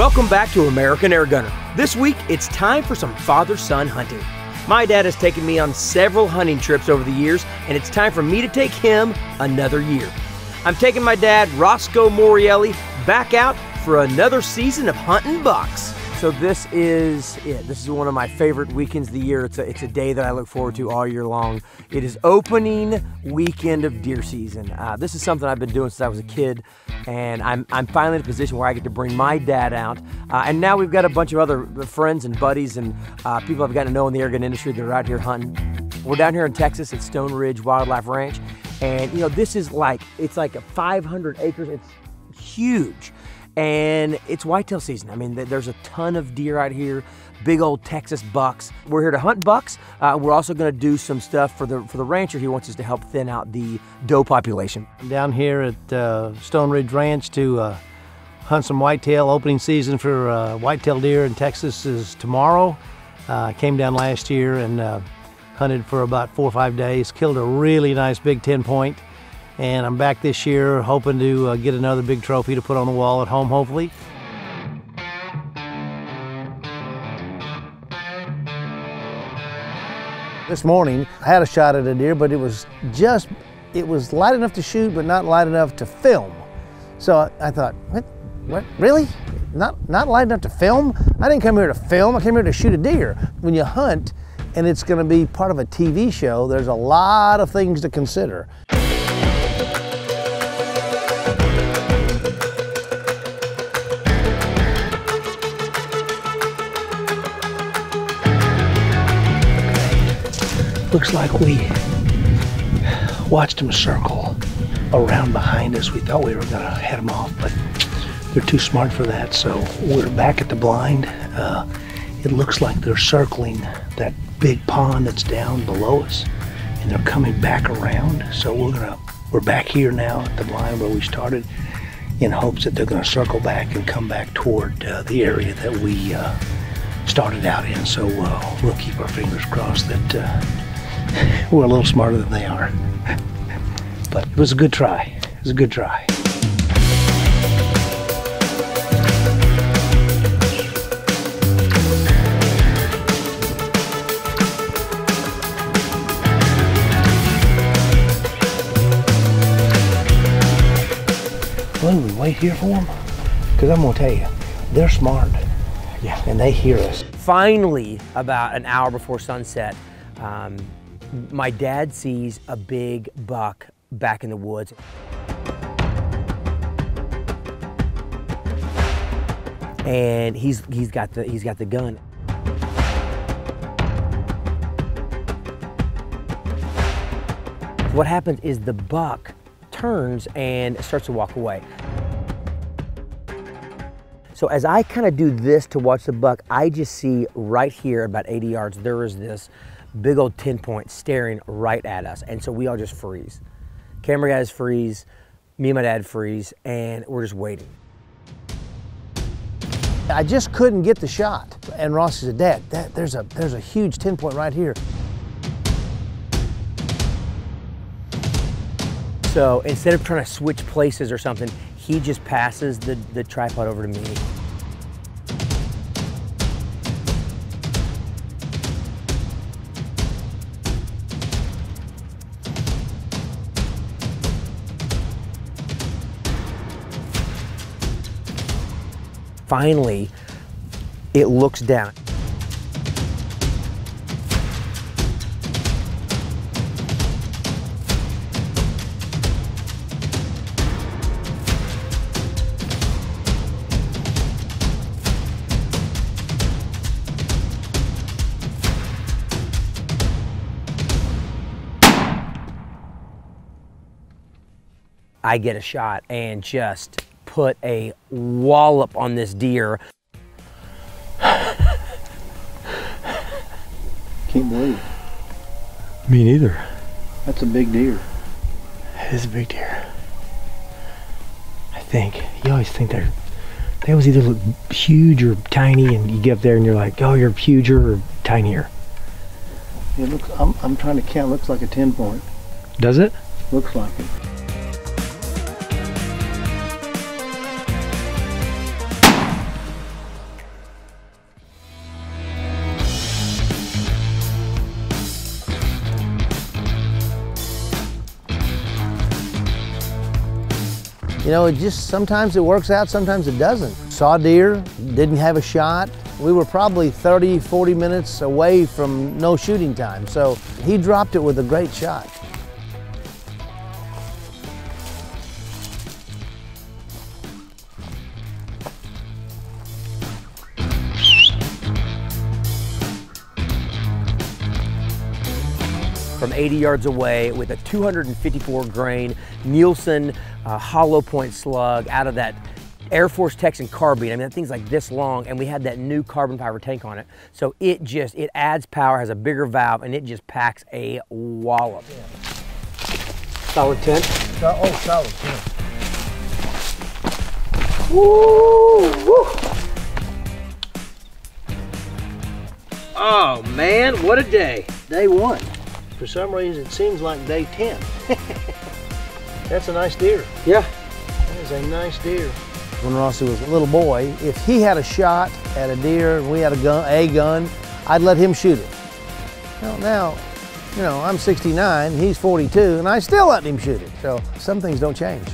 Welcome back to American Airgunner. This week, it's time for some father-son hunting. My dad has taken me on several hunting trips over the years, and it's time for me to take him another year. I'm taking my dad, Roscoe Morielli, back out for another season of hunting bucks. So this is it. This is one of my favorite weekends of the year. It's a day that I look forward to all year long. It is opening weekend of deer season. This is something I've been doing since I was a kid, and I'm finally in a position where I get to bring my dad out. And now we've got a bunch of other friends and buddies and people I've gotten to know in the airgun industry that are out here hunting. We're down here in Texas at Stone Ridge Wildlife Ranch, and you know, this is like, it's like a 500 acres. It's huge. And it's whitetail season. I mean, there's a ton of deer out here, big old Texas bucks. We're here to hunt bucks. We're also gonna do some stuff for the rancher. He wants us to help thin out the doe population. I'm down here at Stone Ridge Ranch to hunt some whitetail. Opening season for whitetail deer in Texas is tomorrow. I came down last year and hunted for about 4 or 5 days, killed a really nice big 10-point. And I'm back this year hoping to get another big trophy to put on the wall at home, hopefully. This morning, I had a shot at a deer, but it was light enough to shoot, but not light enough to film. So I thought, what, really? Not light enough to film? I didn't come here to film, I came here to shoot a deer. When you hunt, and it's gonna be part of a TV show, there's a lot of things to consider. Looks like we watched them circle around behind us. We thought we were gonna head them off, but they're too smart for that. So we're back at the blind. It looks like they're circling that big pond that's down below us, and they're coming back around. So we're back here now at the blind where we started, in hopes that they're gonna circle back and come back toward the area that we started out in. So we'll keep our fingers crossed that we're a little smarter than they are. But it was a good try. It was a good try. What do we wait here for them? Because I'm going to tell you, they're smart. Yeah. And they hear us. Finally, about an hour before sunset, my dad sees a big buck back in the woods. And he's got the gun. What happens is the buck turns and starts to walk away. So as I kind of do this to watch the buck, I just see right here about 80 yards, there is this big old 10-point staring right at us. And so we all just freeze. Camera guys freeze, me and my dad freeze, and we're just waiting. I just couldn't get the shot. And Ross said, Dad, there's a huge 10-point right here. So instead of trying to switch places or something, he just passes the tripod over to me. Finally, it looks down. I get a shot and just put a wallop on this deer. Can't believe it. Me neither. That's a big deer. It is a big deer. I think. You always think they always either look huge or tiny, and you get up there and you're like, oh, you're huger or tinier. It looks, I'm trying to count, looks like a 10-point. Does it? Looks like it. You know, it just sometimes it works out, sometimes it doesn't. Saw deer, didn't have a shot. We were probably 30, 40 minutes away from no shooting time, so he dropped it with a great shot. From 80 yards away with a 254 grain Nielsen hollow point slug out of that Air Force Texan carbine. I mean, that thing's like this long, and we had that new carbon fiber tank on it. So it just, it adds power, has a bigger valve, and it just packs a wallop. Yeah. Solid 10? Oh, solid 10. Woo, woo. Oh man, what a day. Day one. For some reason, it seems like day 10. That's a nice deer. Yeah. That is a nice deer. When Roscoe was a little boy, if he had a shot at a deer and we had a gun, I'd let him shoot it. Now, you know, I'm 69, he's 42, and I still let him shoot it. So some things don't change.